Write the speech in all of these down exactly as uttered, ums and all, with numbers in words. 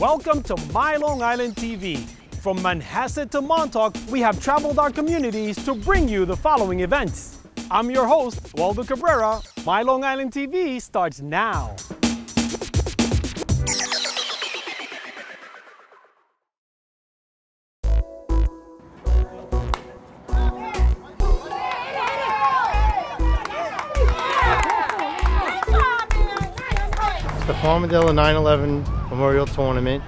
Welcome to My Long Island T V. From Manhasset to Montauk, we have traveled our communities to bring you the following events. I'm your host, Waldo Cabrera. My Long Island T V starts now. The Farmingdale nine eleven Memorial Tournament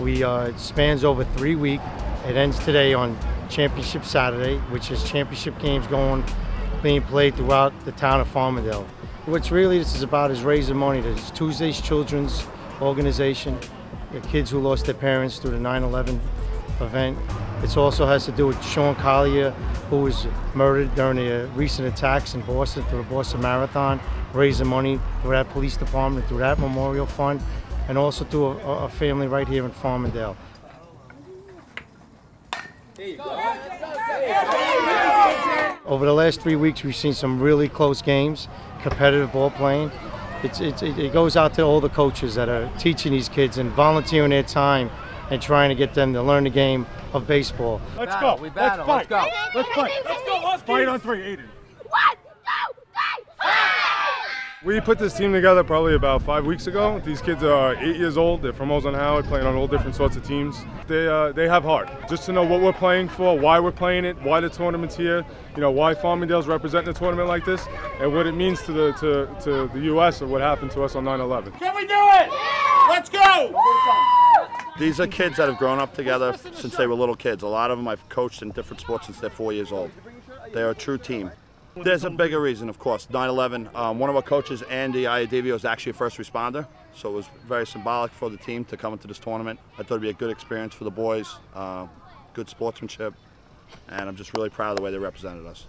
we uh, it spans over three weeks. It ends today on Championship Saturday, which is championship games going being played throughout the town of Farmingdale. What's really this is about is raising money. There's Tuesday's Children's organization, the kids who lost their parents through the nine eleven event. It also has to do with Sean Collier, who was murdered during the recent attacks in Boston through the Boston Marathon, raising money through that police department, through that memorial fund, and also through a, a family right here in Farmingdale. Over the last three weeks, we've seen some really close games, competitive ball playing. It's, it's, it goes out to all the coaches that are teaching these kids and volunteering their time and trying to get them to learn the game of baseball. Let's battle, go. We battle. Let's fight. Let's go. Let's fight. Let's go. Let's fight on three, Aiden. One, two, three, four. We put this team together probably about five weeks ago. These kids are eight years old. They're from Ozone Howard, playing on all different sorts of teams. They uh, they have heart. Just to know what we're playing for, why we're playing it, why the tournament's here, you know, why Farmingdale's representing a tournament like this, and what it means to the to to the U S and what happened to us on nine eleven. Can we do it? Yeah. Let's go. Woo! These are kids that have grown up together since they were little kids. A lot of them I've coached in different sports since they're four years old. They're a true team. There's a bigger reason, of course, nine eleven. Um, one of our coaches, Andy Ayadivio, is actually a first responder, so it was very symbolic for the team to come into this tournament. I thought it would be a good experience for the boys, uh, good sportsmanship, and I'm just really proud of the way they represented us.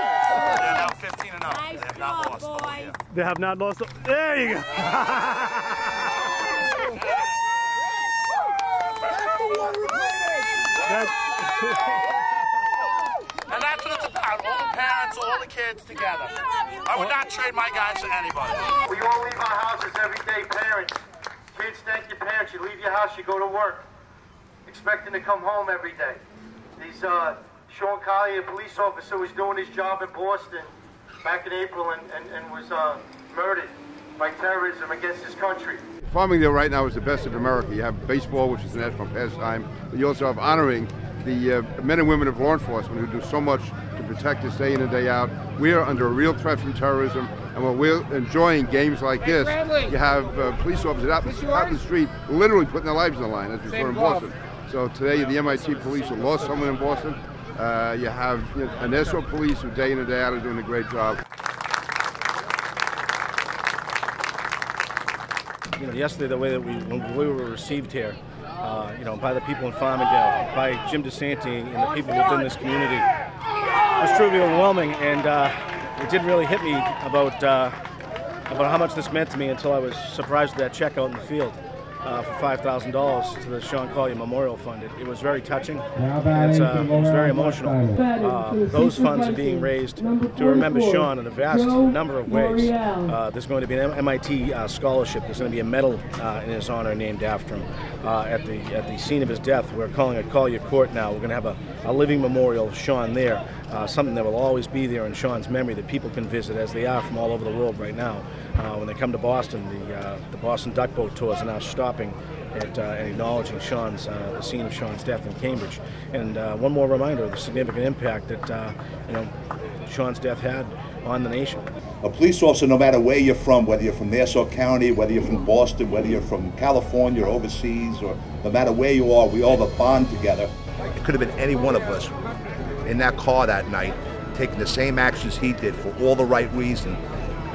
They're now fifteen and oh. Nice they have not job, lost. Boys. They have not lost. There you go. And that's what it's about, all the parents, all the kids together. I would not trade my guys for anybody. We all leave our houses every day, parents. Kids, thank your parents. You leave your house, you go to work, expecting to come home every day. These uh, Sean Collier, a police officer, was doing his job in Boston back in April and, and, and was uh, murdered by terrorism against his country. Farmingdale right now is the best of America. You have baseball, which is a national pastime, but you also have honoring the uh, men and women of law enforcement who do so much to protect us day in and day out. We are under a real threat from terrorism, and when we're enjoying games like this, you have uh, police officers out, out in the street literally putting their lives on the line, as we saw in Boston. So today the M I T police have lost someone in Boston. Uh, you have you know, an S O police who day in and day out are doing a great job. You know, yesterday, the way that we, when we were received here, uh, you know, by the people in Farmingdale, by Jim DeSanti and the people within this community, was truly overwhelming. And uh, it didn't really hit me about uh, about how much this meant to me until I was surprised at that check out in the field uh, for five thousand dollars to the Sean Collier Memorial Fund. It, it was very touching. It's, uh, it was very emotional. Uh, those funds are being raised to remember Sean in a vast number of ways. Uh, there's going to be an M I T uh, scholarship. There's going to be a medal uh, in his honor named after him. Uh, at the at the scene of his death, we're calling it Collier Court now. We're going to have a, a living memorial of Sean there, uh, something that will always be there in Sean's memory that people can visit as they are from all over the world right now. Uh, when they come to Boston, the, uh, the Boston Duck Boat Tours are now stopping at, uh, and acknowledging Sean's, uh, the scene of Sean's death in Cambridge. And uh, one more reminder of the significant impact that uh, you know, Sean's death had on the nation. A police officer, no matter where you're from, whether you're from Nassau County, whether you're from Boston, whether you're from California or overseas, or no matter where you are, we all have a bond together. It could have been any one of us in that car that night taking the same actions he did for all the right reasons.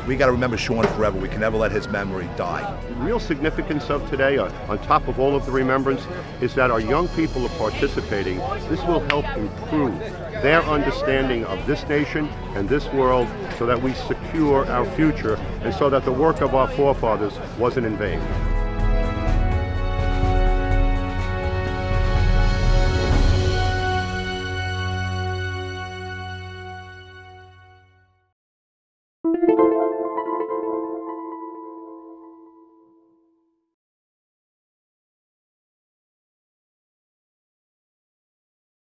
We got to remember Sean forever. We can never let his memory die. The real significance of today, on, on top of all of the remembrance, is that our young people are participating. This will help improve their understanding of this nation and this world so that we secure our future and so that the work of our forefathers wasn't in vain.